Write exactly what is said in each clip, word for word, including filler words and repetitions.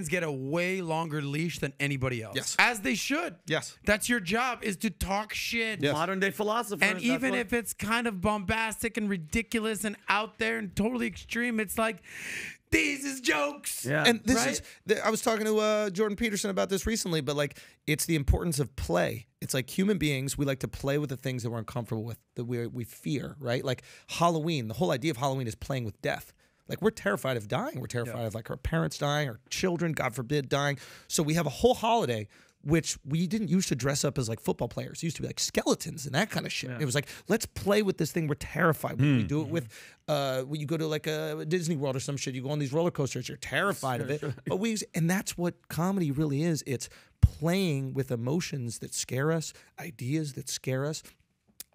Americans get a way longer leash than anybody else. Yes. As they should. Yes. That's your job, is to talk shit. Yes. Modern day philosophers. And even if it's kind of bombastic and ridiculous and out there and totally extreme, it's like, these is jokes. Yeah. And this right? is, I was talking to uh, Jordan Peterson about this recently, but like, it's the importance of play. It's like human beings, we like to play with the things that we're uncomfortable with, that we, we fear, right? Like Halloween, the whole idea of Halloween is playing with death. Like, we're terrified of dying. We're terrified yeah. of like our parents dying, our children, God forbid, dying. So we have a whole holiday which we didn't used to dress up as like football players. It used to be like skeletons and that kind of shit. Yeah. It was like, let's play with this thing we're terrified. Mm. We do it with, uh, when you go to like a Disney World or some shit, you go on these roller coasters, you're terrified of it. But we, and that's what comedy really is. It's playing with emotions that scare us, ideas that scare us,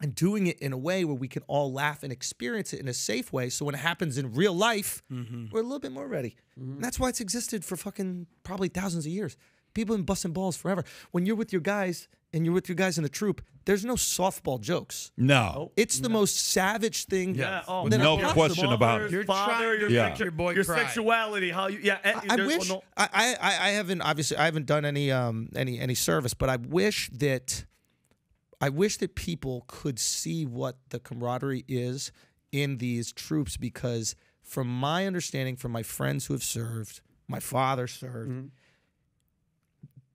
and doing it in a way where we can all laugh and experience it in a safe way. So when it happens in real life, mm-hmm. we're a little bit more ready. Mm-hmm. And that's why it's existed for fucking probably thousands of years. People have been busting balls forever. When you're with your guys and you're with your guys in a troop, there's no softball jokes. No. It's the no. most savage thing. Yeah. Yes. Oh, no possible. question about it. Your father, your, yeah. your, boy your sexuality, how you, yeah. I, I wish, oh, no. I, I, I haven't, obviously, I haven't done any, um, any, any service, but I wish that, I wish that people could see what the camaraderie is in these troops, because from my understanding, from my friends who have served, my father served, mm-hmm.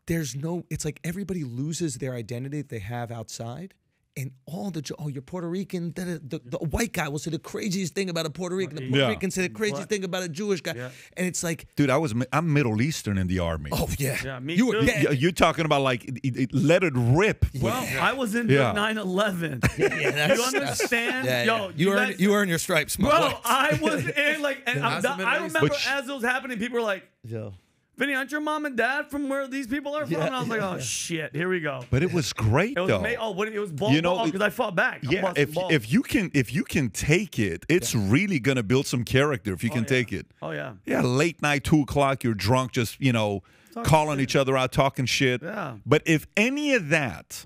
there's no, it's like everybody loses their identity that they have outside. And all the, oh, you're Puerto Rican. The, the, the white guy will say the craziest thing about a Puerto Rican. The Puerto yeah. Rican say the craziest what? thing about a Jewish guy. Yeah. And it's like, dude, I was, I'm Middle Eastern in the army. Oh yeah, yeah me you, too. Yeah. You're talking about like it, it, let it rip. Well, yeah. I was in nine eleven. Yeah. Yeah, you understand? Yeah, yeah. Yo, you, you earn guys, you earn your stripes, my bro. Boy. I was in like, and I'm not, I remember Which, as it was happening, people were like, yo. Vinny, aren't your mom and dad from where these people are from? Yeah, and I was yeah, like, oh, yeah. shit, here we go. But it was great, it was though. Oh, it was ball, you know, because I fought back. Yeah, if, if, you can, if you can take it, it's yeah. really going to build some character if you oh, can yeah. take it. Oh, yeah. Yeah, late night, two o'clock, you're drunk, just, you know, talking calling shit. each other out, talking shit. Yeah. But if any of that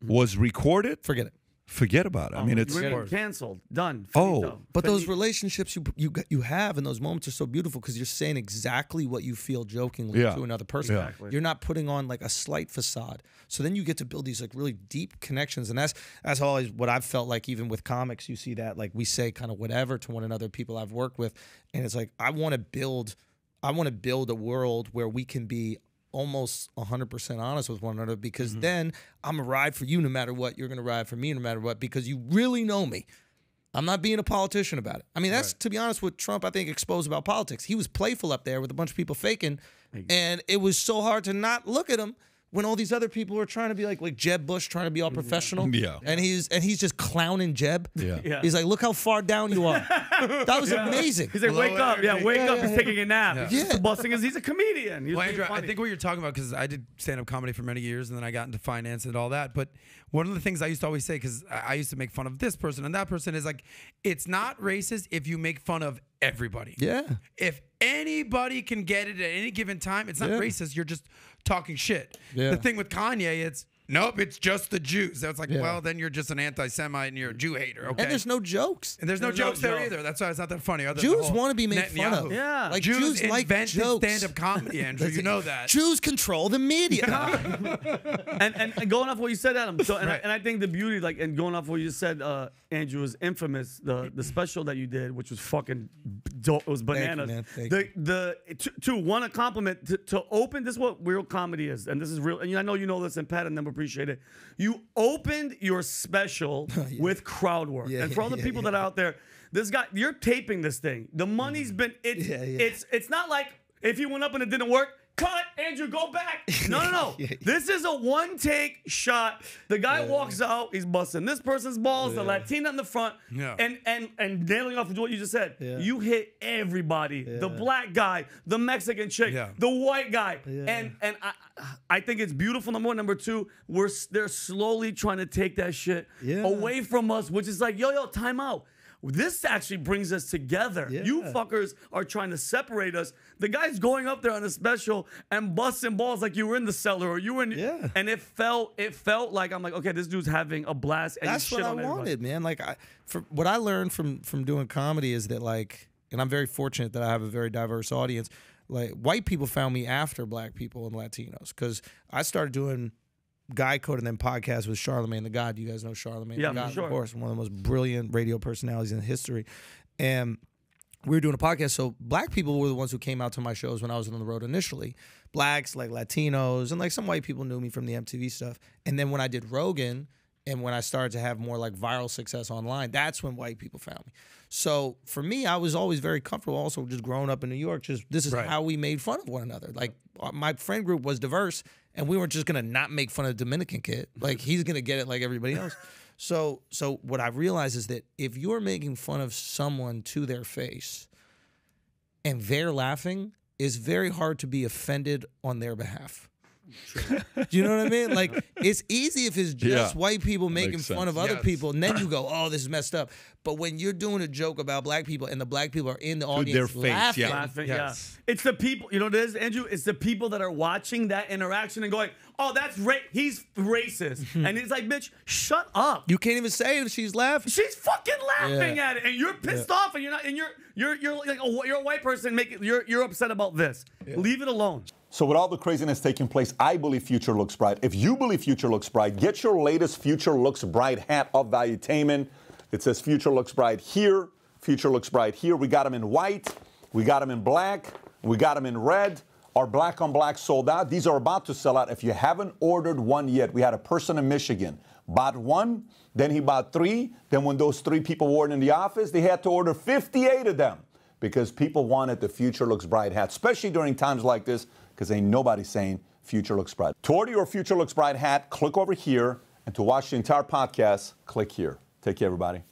was recorded, forget it. Forget about it. Oh, I mean, it's canceled, done. Oh, finito. But those relationships you you you have in those moments are so beautiful, because you're saying exactly what you feel jokingly yeah. to another person. Exactly. You're not putting on like a slight facade. So then you get to build these like really deep connections, and that's that's always what I've felt like. Even with comics, you see that like we say kind of whatever to one another. People I've worked with, and it's like I want to build, I want to build a world where we can be almost one hundred percent honest with one another, because mm-hmm. then I'm a ride for you no matter what. You're going to ride for me no matter what, because you really know me. I'm not being a politician about it. I mean, that's, right. to be honest, what Trump, I think, exposed about politics. He was playful up there with a bunch of people faking, exactly. and it was so hard to not look at him when all these other people were trying to be like, like Jeb Bush trying to be all professional. Yeah. And he's and he's just clowning Jeb. Yeah. yeah. He's like, look how far down you are. That was yeah. amazing. He's like, wake Low up. Energy. Yeah, wake yeah, up. Yeah, he's yeah. taking a nap. Yeah. The busting is he's a comedian. He's well, Andrew, I think what you're talking about, because I did stand-up comedy for many years, and then I got into finance and all that. But one of the things I used to always say, because I used to make fun of this person and that person, is like, it's not racist if you make fun of everybody. Yeah. If anybody can get it at any given time, it's not yeah. racist. You're just talking shit. Yeah. The thing with Kanye, it's nope, it's just the Jews. That's like, yeah. well, then you're just an anti-Semite and you're a Jew hater. Okay. And there's no jokes. And there's no there's jokes no there joke. either. That's why it's not that funny. Other Jews want to be made Netanyahu. fun of. Yeah. Like Jews, Jews invented like jokes. stand-up comedy, Andrew. You know that. Jews control the media. and, and and going off what you said, Adam. So, and, right. I, and I think the beauty, like, and going off what you said, uh, Andrew, was infamous. The the special that you did, which was fucking dope. It was bananas. Thank you, man. Thank the the to, to want to compliment to, to open this is what real comedy is, and this is real. And I know you know this, and Pat and them. Appreciate it. You opened your special oh, yeah. with crowd work, yeah, and for all the yeah, people yeah. that are out there, this guy, you're taping this thing. The money's been it, yeah, yeah. it's it's not like if you went up and it didn't work, cut, Andrew, go back. No, no, no. yeah, yeah. This is a one take shot. The guy yeah. walks out, he's busting this person's balls, yeah. the Latina in the front, yeah. and and and nailing off what you just said. Yeah. You hit everybody: yeah. the black guy, the Mexican chick, yeah. the white guy, yeah. and and I. I think it's beautiful. Number one, number two, we're they're slowly trying to take that shit yeah. away from us, which is like, yo, yo, time out. This actually brings us together. Yeah. You fuckers are trying to separate us. The guy's going up there on a special and busting balls like you were in the cellar or you were in, yeah. and it felt it felt like I'm like, okay, this dude's having a blast. And that's what I wanted, man. Like, I, for, what I learned from from doing comedy is that like, and I'm very fortunate that I have a very diverse audience. like white people found me after black people and Latinos, because I started doing Guy Code and then podcast with Charlemagne the God. You guys know Charlemagne yeah, the God, sure. of course, one of the most brilliant radio personalities in history. And we were doing a podcast, so black people were the ones who came out to my shows when I was on the road initially. Blacks, like Latinos, and like some white people knew me from the M T V stuff. And then when I did Rogan, and when I started to have more like viral success online, that's when white people found me. So for me, I was always very comfortable also just growing up in New York. Just this is right. how we made fun of one another. Like my friend group was diverse and we weren't just going to not make fun of the Dominican kid. Like he's going to get it like everybody else. So, so what I realize is that if you're making fun of someone to their face and they're laughing, it's very hard to be offended on their behalf. True. Do you know what I mean? Like it's easy if it's just yeah, white people making fun of other yes. people, and then you go, "Oh, this is messed up." But when you're doing a joke about black people, and the black people are in the audience, their face, laughing, yeah. laughing yes. yeah, it's the people. You know what it is, Andrew? It's the people that are watching that interaction and going, "Oh, that's ra he's racist," mm-hmm. and it's like, "Bitch, shut up." You can't even say it. She's laughing. She's fucking laughing yeah. at it, and you're pissed yeah. off, and you're not, and you're you're you're like a, you're a white person making you're you're upset about this. Yeah. Leave it alone. So with all the craziness taking place, I believe Future Looks Bright. If you believe Future Looks Bright, get your latest Future Looks Bright hat of Valuetainment. It says Future Looks Bright here, Future Looks Bright here. We got them in white, we got them in black, we got them in red. Our black on black sold out. These are about to sell out if you haven't ordered one yet. We had a person in Michigan, bought one, then he bought three. Then when those three people weren't in the office, they had to order fifty-eight of them because people wanted the Future Looks Bright hat, especially during times like this, because ain't nobody saying Future Looks Bright. To order your Future Looks Bright hat, click over here. And to watch the entire podcast, click here. Take care, everybody.